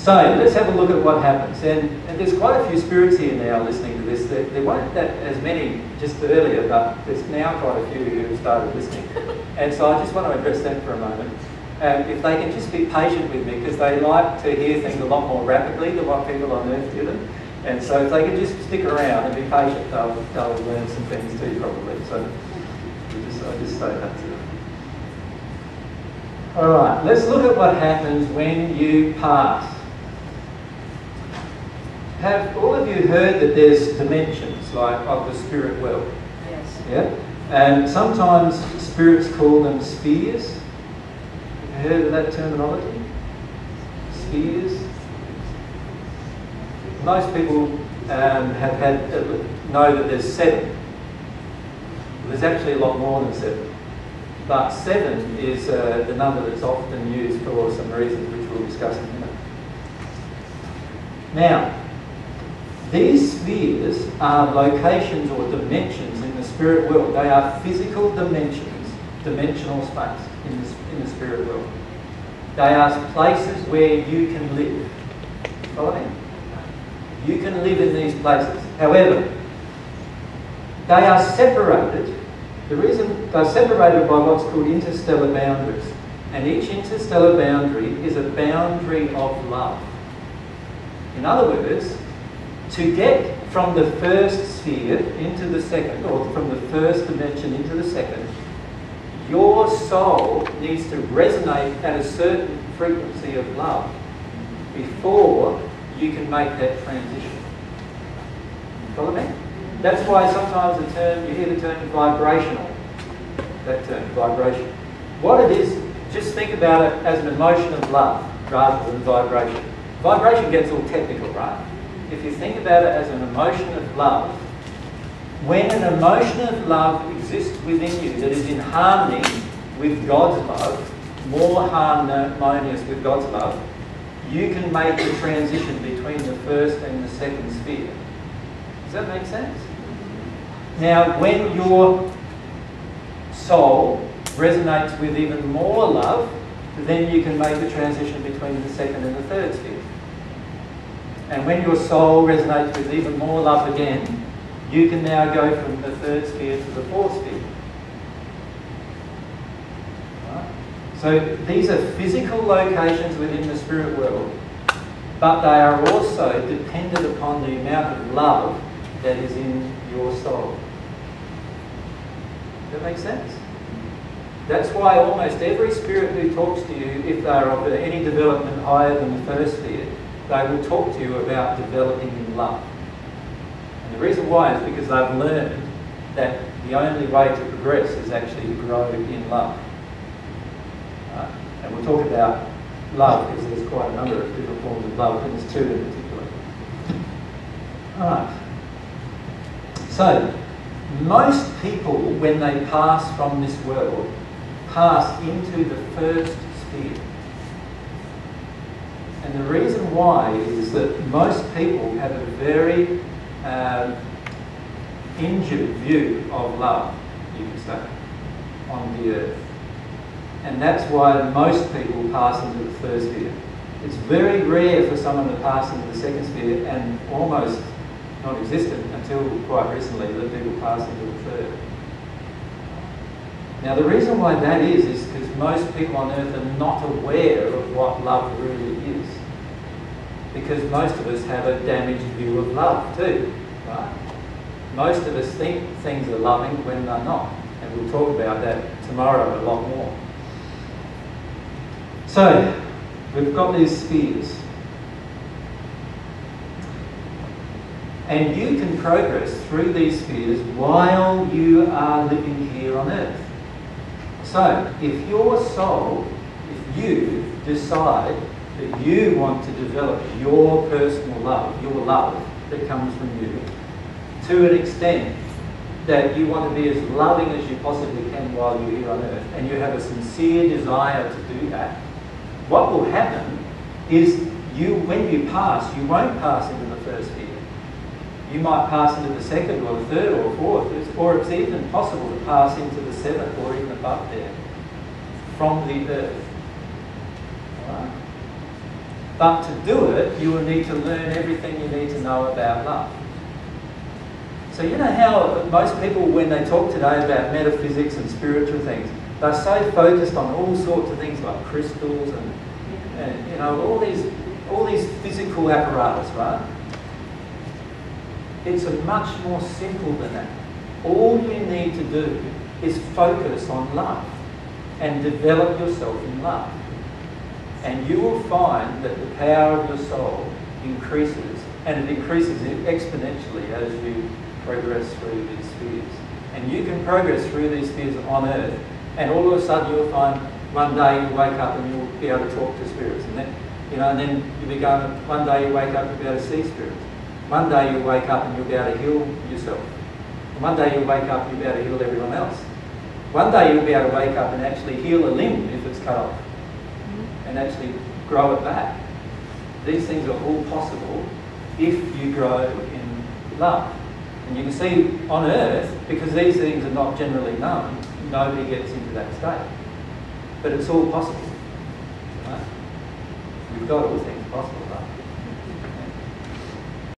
So let's have a look at what happens. And there's quite a few spirits here now listening to this. There weren't that as many just earlier, but there's now quite a few who started listening. And so I just want to address that for a moment. If they can just be patient with me, because they like to hear things a lot more rapidly than what people on Earth do them. And so if they can just stick around and be patient, they'll learn some things too, probably. So I'll just say that to them. All right, let's look at what happens when you pass. Have all of you heard that there's dimensions, like, of the spirit world? Yes. Yeah? And sometimes spirits call them spheres. Have you heard of that terminology? Spheres. Most people know that there's 7. There's actually a lot more than 7. But 7 is the number that's often used for some reasons which we'll discuss in a minute. Now, these spheres are locations or dimensions in the spirit world. They are physical dimensions, dimensional space in the spirit world. They are places where you can live. Follow me? You can live in these places. However, they are separated. The reason they're separated by what's called interstellar boundaries. And each interstellar boundary is a boundary of love. In other words, to get from the first sphere into the second, or from the first dimension into the second, your soul needs to resonate at a certain frequency of love before you can make that transition. Follow me? That's why sometimes the term, you hear the term vibrational, that term, vibration. What it is, just think about it as an emotion of love rather than vibration. Vibration gets all technical, right? If you think about it as an emotion of love, when an emotion of love exists within you that is in harmony with God's love, more harmonious with God's love, you can make the transition between the first and the second sphere. Does that make sense? Now, when your soul resonates with even more love, then you can make the transition between the second and the third sphere. And when your soul resonates with even more love again, you can now go from the third sphere to the fourth sphere. Right? So these are physical locations within the spirit world, but they are also dependent upon the amount of love that is in your soul. Does that make sense? That's why almost every spirit who talks to you, if they are of any development higher than the first sphere, they will talk to you about developing in love. And the reason why is because they've learned that the only way to progress is actually to grow in love. Right? And we'll talk about love because there's quite a number of different forms of love, and there's two in particular. Alright. So, most people, when they pass from this world, pass into the first sphere. And the reason why is that most people have a very injured view of love, you can say, on the earth. And that's why most people pass into the third sphere. It's very rare for someone to pass into the second sphere, and almost non-existent until quite recently that people pass into the third. Now the reason why that is because most people on earth are not aware of what love really is. Because most of us have a damaged view of love too, right? Most of us think things are loving when they're not. And we'll talk about that tomorrow a lot more. So, we've got these spheres. And you can progress through these spheres while you are living here on earth. So, if your soul, if you decide that you want to develop your personal love, your love that comes from you, to an extent that you want to be as loving as you possibly can while you're here on earth, and you have a sincere desire to do that, what will happen is when you pass, you won't pass into the first sphere. You might pass into the second or the third or fourth, or it's even possible to pass into the seventh or even above there from the earth. Right? But to do it, you will need to learn everything you need to know about love. So you know how most people, when they talk today about metaphysics and spiritual things, they're so focused on all sorts of things like crystals and you know, all these physical apparatus, right? It's much more simple than that. All you need to do is focus on love and develop yourself in love. And you will find that the power of your soul increases, and it increases exponentially as you progress through these spheres. And you can progress through these spheres on earth, and all of a sudden you'll find one day you wake up and you'll be able to talk to spirits. And then, you know, and then you become, one day you wake up and you'll be able to see spirits. One day you'll wake up and you'll be able to heal yourself. One day you'll wake up and you'll be able to heal everyone else. One day you'll be able to wake up and actually heal a limb if it's cut off, and actually grow it back. These things are all possible if you grow in love. And you can see on earth, because these things are not generally known, nobody gets into that state. But it's all possible. Right? We've got all things possible, right?